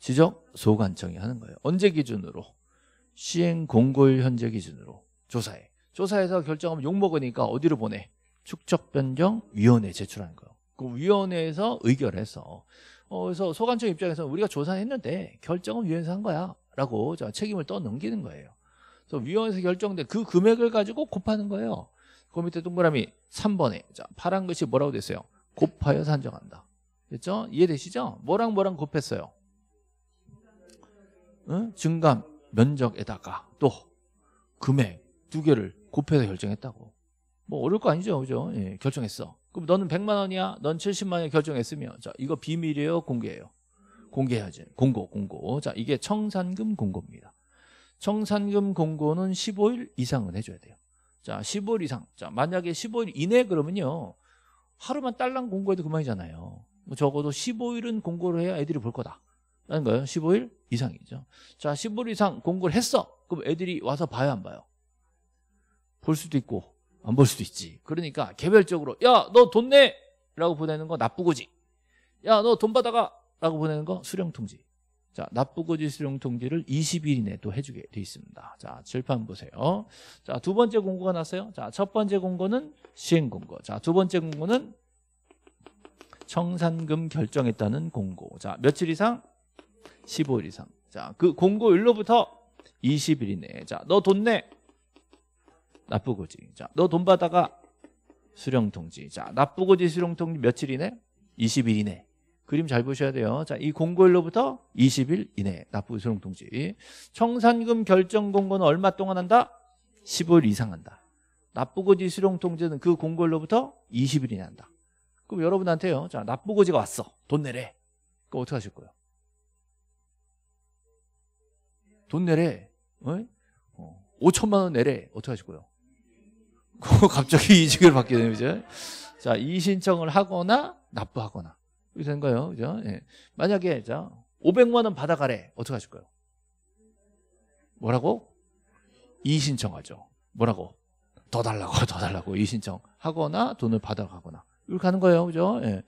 지적 소관청이 하는 거예요. 언제 기준으로? 시행공고일 현재 기준으로 조사해. 조사해서 결정하면 욕먹으니까 어디로 보내? 축척변경위원회에 제출하는 거예요. 그 위원회에서 의결해서 어, 그래서 소관청 입장에서는 우리가 조사했는데 결정은 위원회에서 한 거야 라고 자, 책임을 떠넘기는 거예요. 그래서 위원회에서 결정된 그 금액을 가지고 곱하는 거예요. 그 밑에 동그라미 삼 번에 자, 파란 글씨 뭐라고 됐어요? 곱하여 산정한다. 됐죠? 이해되시죠? 뭐랑 뭐랑 곱했어요? 응? 증감 면적에다가 또 금액 두 개를 곱해서 결정했다고. 뭐 어려울 거 아니죠, 그죠? 예, 결정했어. 그럼 너는 백만 원이야, 넌 칠십만 원이야 결정했으면 자, 이거 비밀이에요, 공개예요? 공개해야지. 공고, 공고. 자, 이게 청산금 공고입니다. 청산금 공고는 십오 일 이상은 해줘야 돼요. 자, 십오 일 이상. 자, 만약에 십오 일 이내 그러면요, 하루만 딸랑 공고해도 그만이잖아요. 적어도 십오 일은 공고를 해야 애들이 볼 거다라는 거예요. 십오 일 이상이죠. 자, 십오 일 이상 공고를 했어. 그럼 애들이 와서 봐요, 안 봐요? 볼 수도 있고 안 볼 수도 있지. 그러니까 개별적으로, 야, 너 돈 내! 라고 보내는 거 납부고지, 야, 너 돈 받아가! 라고 보내는 거 수령통지. 자, 납부고지 수령통지를 이십 일 이내 또 해주게 돼 있습니다. 자, 칠판 보세요. 자, 두 번째 공고가 났어요. 자, 첫 번째 공고는 시행공고. 자, 두 번째 공고는 청산금 결정했다는 공고. 자, 며칠 이상? 십오 일 이상. 자, 그 공고일로부터 이십 일 이내. 자, 너 돈 내! 납부고지. 자, 너 돈 받아가! 수령통지. 자, 납부고지 수령통지 며칠 이내? 이십 일 이내. 그림 잘 보셔야 돼요. 자, 이 공고일로부터 이십 일 이내 납부고지 수령통지. 청산금 결정 공고는 얼마 동안 한다? 십오 일 이상 한다. 납부고지 수령통지는 그 공고일로부터 이십 일 이내 한다. 그럼 여러분한테요, 자, 납부고지가 왔어. 돈 내래. 그럼 어떻게 하실 거예요? 돈 내래. 어이? 어, 오천만 원 내래. 어떻게 하실 거예요? 갑자기 이직을 받게 되면 이제, 자, 이 신청을 하거나 납부하거나 이렇게 된 거예요, 그죠? 예. 만약에 자, 오백만 원 받아가래. 어떻게 하실 거예요? 뭐라고? 이 신청하죠. 뭐라고? 더 달라고, 더 달라고 이 신청하거나 돈을 받아가거나 이렇게 하는 거예요, 그죠? 예.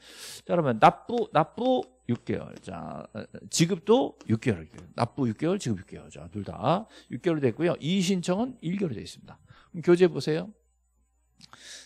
자, 그러면 납부 납부 육 개월, 자, 지급도 육 개월, 납부 육 개월, 지급 육 개월, 자, 둘 다 육 개월이 됐고요. 이 신청은 일 개월이 되어 있습니다. 그럼 교재 보세요.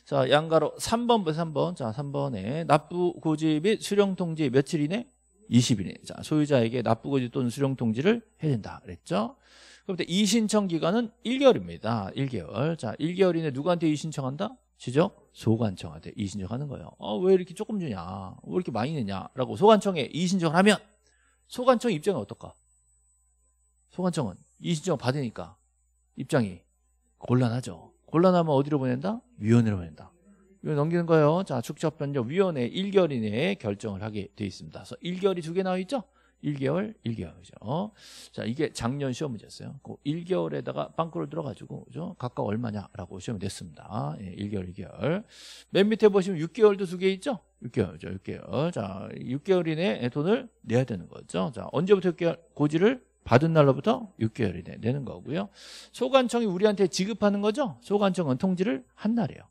자, 양가로 삼 번 보세요. 삼 번. 자, 삼 번에 납부고지 및 수령통지 며칠 이내? 이십 일 이내. 자, 소유자에게 납부고지 또는 수령통지를 해야 된다 그랬죠. 그런데 이 신청 기간은 일 개월입니다. 일 개월. 자, 일 개월 이내 누구한테 이 신청한다? 지적 소관청한테 이 신청하는 거예요. 아, 왜 이렇게 조금 주냐? 왜 이렇게 많이 내냐라고 소관청에 이 신청을 하면 소관청 입장은 어떨까? 소관청은 이 신청을 받으니까 입장이 곤란하죠. 곤란하면 어디로 보낸다? 위원회로 보낸다. 이거 넘기는 거예요. 자, 축적 변경 위원회 일 개월 이내에 결정을 하게 돼 있습니다. 그래서 일 개월이 두 개 나와 있죠? 일 개월, 일 개월이죠. 자, 이게 작년 시험 문제였어요. 그 일 개월에다가 빵꾸를 들어가지고, 그죠? 각각 얼마냐라고 시험이 냈습니다. 예, 일 개월, 일 개월. 맨 밑에 보시면 육 개월도 두 개 있죠? 육 개월이죠, 육 개월. 자, 육 개월 이내에 돈을 내야 되는 거죠. 자, 언제부터 육 개월? 고지를 받은 날로부터 육 개월 이내 내는 거고요. 소관청이 우리한테 지급하는 거죠. 소관청은 통지를 한 날이에요.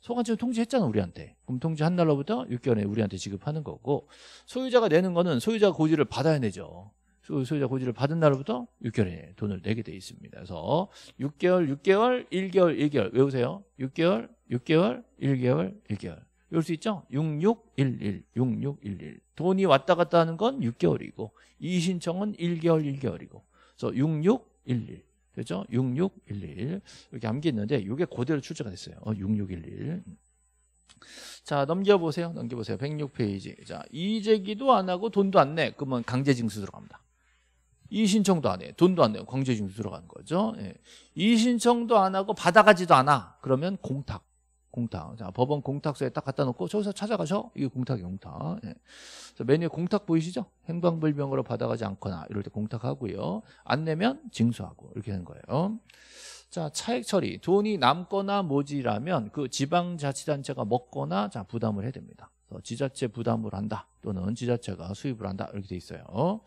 소관청은 통지했잖아, 우리한테. 그럼 통지한 날로부터 육 개월 이내 우리한테 지급하는 거고, 소유자가 내는 거는 소유자 고지를 받아야 내죠. 소유자 고지를 받은 날로부터 육 개월 이내 돈을 내게 돼 있습니다. 그래서 육 개월, 육 개월, 일 개월, 일 개월. 외우세요. 육 개월, 육 개월, 일 개월, 일 개월. 외울 수 있죠? 육육일일, 육육일일. 돈이 왔다 갔다 하는 건 육 개월이고 이 신청은 일 개월, 일 개월이고. 그래서 육육일일. 그렇죠? 육육일일. 이렇게 암기 있는데 이게 그대로 출제가 됐어요. 어, 육육일일. 자, 넘겨보세요. 넘겨보세요. 백육 페이지. 자, 이의제기도 안 하고 돈도 안 내. 그러면 강제징수 들어갑니다. 이의 신청도 안 해. 돈도 안 내요. 강제징수 들어가는 거죠. 예. 이의 신청도 안 하고 받아가지도 않아. 그러면 공탁. 공탁. 자, 법원 공탁소에 딱 갖다 놓고 저기서 찾아가셔. 이게 공탁이에요, 공탁. 예. 그래서 메뉴에 공탁 보이시죠? 행방불명으로 받아가지 않거나 이럴 때 공탁하고요. 안 내면 징수하고 이렇게 하는 거예요. 자, 차액 처리. 돈이 남거나 모자라면 그 지방자치단체가 먹거나, 자, 부담을 해야 됩니다. 그래서 지자체 부담을 한다 또는 지자체가 수입을 한다 이렇게 돼 있어요.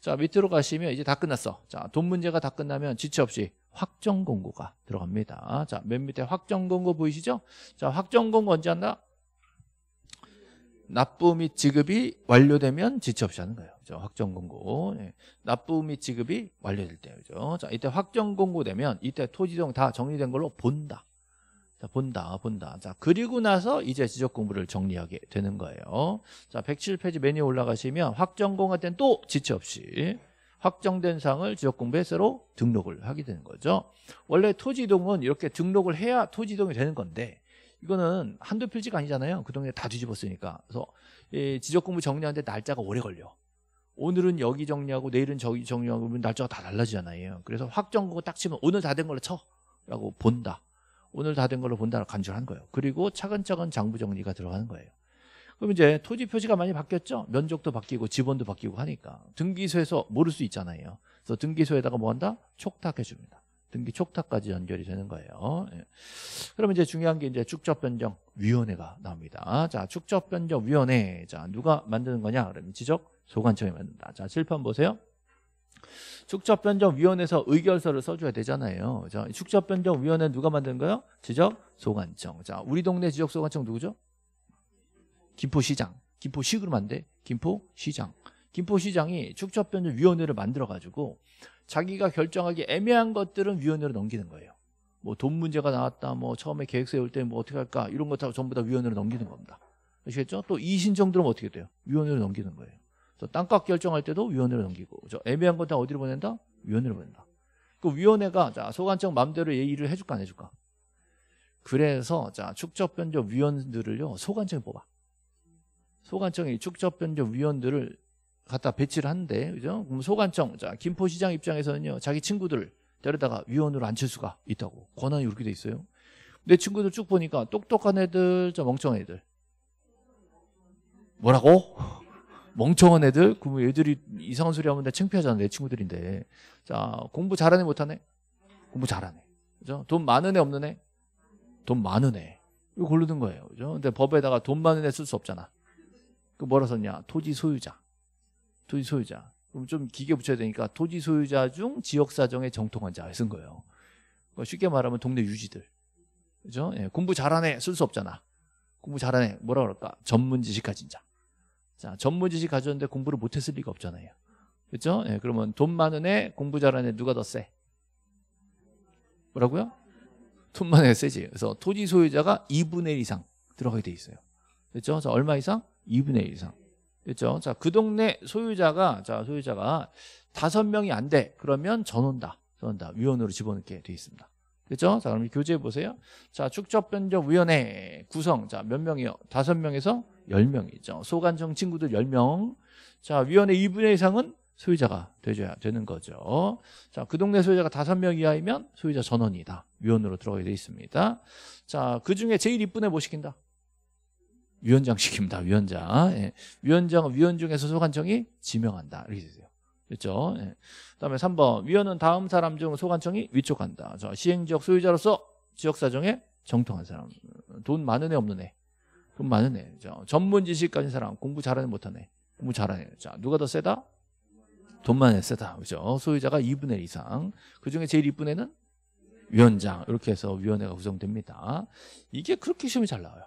자, 밑으로 가시면 이제 다 끝났어. 자, 돈 문제가 다 끝나면 지체 없이 확정 공고가 들어갑니다. 자, 맨 밑에 확정 공고 보이시죠? 자, 확정 공고 언제 한다? 납부 및 지급이 완료되면 지체 없이 하는 거예요. 그죠? 확정 공고. 예. 납부 및 지급이 완료될 때요. 그죠? 자, 이때 확정 공고되면 이때 토지정 다 정리된 걸로 본다. 자, 본다, 본다. 자, 그리고 나서 이제 지적 공부를 정리하게 되는 거예요. 자, 백칠 페이지 메뉴 올라가시면 확정 공고할 때는 또 지체 없이 확정된 사항을 지적공부에 새로 등록을 하게 되는 거죠. 원래 토지이동은 이렇게 등록을 해야 토지이동이 되는 건데 이거는 한두 필지가 아니잖아요. 그동안에 다 뒤집었으니까. 그래서 지적공부 정리하는데 날짜가 오래 걸려. 오늘은 여기 정리하고 내일은 저기 정리하고 날짜가 다 달라지잖아요. 그래서 확정공고 딱 치면 오늘 다 된 걸로 쳐 라고 본다. 오늘 다 된 걸로 본다라고 간주를 한 거예요. 그리고 차근차근 장부 정리가 들어가는 거예요. 그럼 이제 토지 표시가 많이 바뀌었죠. 면적도 바뀌고 지번도 바뀌고 하니까 등기소에서 모를 수 있잖아요. 그래서 등기소에다가 뭐 한다? 촉탁해줍니다. 등기 촉탁까지 연결이 되는 거예요. 예. 그러면 이제 중요한 게 이제 축적변경위원회가 나옵니다. 자, 축적변경위원회. 자, 누가 만드는 거냐? 그러면 지적소관청이 만든다. 자, 칠판 보세요. 축적변경위원회에서 의결서를 써줘야 되잖아요. 자, 축적변경위원회 누가 만드는 거예요? 지적소관청. 자, 우리 동네 지적소관청 누구죠? 김포시장. 김포시구로 안 돼. 김포시장. 김포시장이 축적변경위원회를 만들어가지고 자기가 결정하기 애매한 것들은 위원회로 넘기는 거예요. 뭐 돈 문제가 나왔다, 뭐 처음에 계획 세울 때 뭐 어떻게 할까 이런 것 전부 다 위원회로 넘기는 겁니다. 아시겠죠? 또 이의신청 들으면 어떻게 돼요? 위원회로 넘기는 거예요. 그래서 땅값 결정할 때도 위원회로 넘기고, 저 애매한 건 다 어디로 보낸다? 위원회로 보낸다. 그 위원회가 자 소관청 마음대로 얘기를 해줄까 안 해줄까? 그래서 자 축적변경 위원들을요 소관청이 뽑아. 소관청이 축적변경 위원들을 갖다 배치를 하는데, 그죠? 그럼 소관청, 자, 김포시장 입장에서는요, 자기 친구들 데려다가 위원으로 앉힐 수가 있다고. 권한이 이렇게 돼 있어요. 내 친구들 쭉 보니까 똑똑한 애들, 저 멍청한 애들. 뭐라고? 멍청한 애들? 그럼 애들이 이상한 소리 하면 내 창피하잖아. 내 친구들인데. 자, 공부 잘하네, 못하네? 공부 잘하네. 그죠? 돈 많은 애, 없는 애? 돈 많은 애. 이거 고르는 거예요. 그죠? 근데 법에다가 돈 많은 애 쓸 수 없잖아. 그 뭐라 썼냐? 토지 소유자. 토지 소유자. 그럼 좀 기계 붙여야 되니까 토지 소유자 중 지역 사정에 정통한 자 쓴 거예요. 그러니까 쉽게 말하면 동네 유지들. 그죠? 예, 공부 잘하네. 쓸 수 없잖아. 공부 잘하네. 뭐라 그럴까? 전문 지식 가진 자. 자, 전문 지식 가졌는데 공부를 못했을 리가 없잖아요. 그죠? 예, 그러면 돈 많은 애, 공부 잘하는 애 누가 더 세? 뭐라고요? 돈 많은 애 세지. 그래서 토지 소유자가 이분의 일 이상 들어가게 돼 있어요. 그죠? 그래서 얼마 이상? 이분의 일 이상. 그렇죠? 자, 그 동네 소유자가 자, 소유자가 다섯 명이 안 돼. 그러면 전원다. 전원다. 위원으로 집어넣게 돼 있습니다. 그렇죠? 자, 그럼 교재 보세요. 자, 축적변경위원회 구성. 자, 몇 명이요? 다섯 명에서 열 명이죠. 소관청 친구들 열 명. 자, 위원회 이분의 이상은 소유자가 되줘야 되는 거죠. 자, 그 동네 소유자가 다섯 명 이하이면 소유자 전원이다. 위원으로 들어가게 돼 있습니다. 자, 그 중에 제일 이쁜 애 뭐 시킨다? 위원장 시킵니다. 위원장. 예. 위원장, 위원 중에서 소관청이 지명한다. 이렇게 되세요. 그렇죠? 예. 그 다음에 삼 번. 위원은 다음 사람 중 소관청이 위촉한다. 자, 시행지역 소유자로서 지역사정에 정통한 사람. 돈 많은 애, 없는 애. 돈 많은 애. 자, 전문 지식 가진 사람. 공부 잘하네, 못하네. 공부 잘하네. 자, 누가 더 세다? 돈 많은 애 세다. 그죠? 소유자가 이분의 일 이상. 그 중에 제일 이쁜 애는 위원장. 이렇게 해서 위원회가 구성됩니다. 이게 그렇게 시험이 잘 나와요.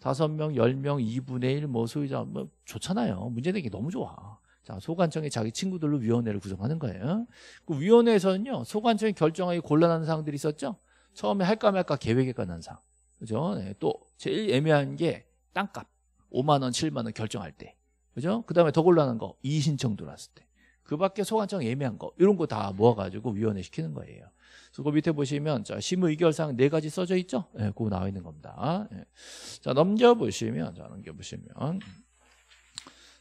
다섯 명, 열 명, 이분의 일, 뭐, 소유자, 뭐, 좋잖아요. 문제 내기 너무 좋아. 자, 소관청이 자기 친구들로 위원회를 구성하는 거예요. 그 위원회에서는요, 소관청이 결정하기 곤란한 사항들이 있었죠? 처음에 할까 말까 계획에 관한 사항. 그죠? 네, 또, 제일 애매한 게 땅값. 오만 원, 칠만 원 결정할 때. 그죠? 그 다음에 더 곤란한 거, 이의신청 들어왔을 때. 그 밖에 소관청 애매한 거, 이런 거 다 모아가지고 위원회 시키는 거예요. 그래서 그 밑에 보시면, 자, 심의 의결사항 네 가지 써져 있죠? 예, 네, 그거 나와 있는 겁니다. 네. 자, 넘겨보시면, 자, 넘겨보시면.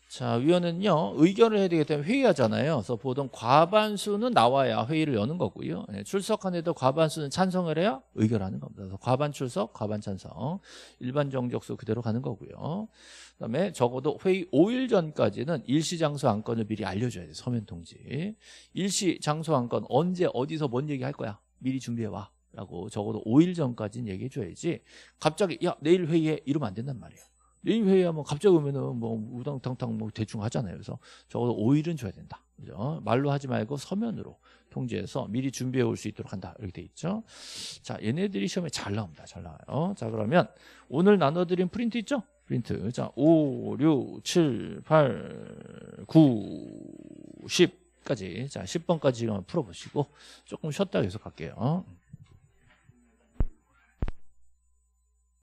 자, 위원회는요, 의결을 해야 되기 때문에 회의하잖아요. 그래서 보통 과반수는 나와야 회의를 여는 거고요. 네, 출석한 애도 과반수는 찬성을 해야 의결하는 겁니다. 그래서 과반 출석, 과반 찬성. 일반 정적수 그대로 가는 거고요. 그 다음에 적어도 회의 오 일 전까지는 일시 장소 안건을 미리 알려줘야 돼요. 서면 통지. 일시 장소 안건 언제 어디서 뭔 얘기할 거야. 미리 준비해와 라고 적어도 오 일 전까지는 얘기해줘야지 갑자기 야 내일 회의해 이러면 안 된단 말이에요. 내일 회의하면 갑자기 오면은 뭐 우당탕탕 뭐 대충 하잖아요. 그래서 적어도 오 일은 줘야 된다. 그죠? 말로 하지 말고 서면으로 통지해서 미리 준비해 올 수 있도록 한다. 이렇게 돼 있죠. 자, 얘네들이 시험에 잘 나옵니다. 잘 나와요. 자, 그러면 오늘 나눠드린 프린트 있죠? 프린트. 자, 오, 육, 칠, 팔, 구, 십까지. 자, 십 번까지 풀어보시고 조금 쉬었다 계속 갈게요.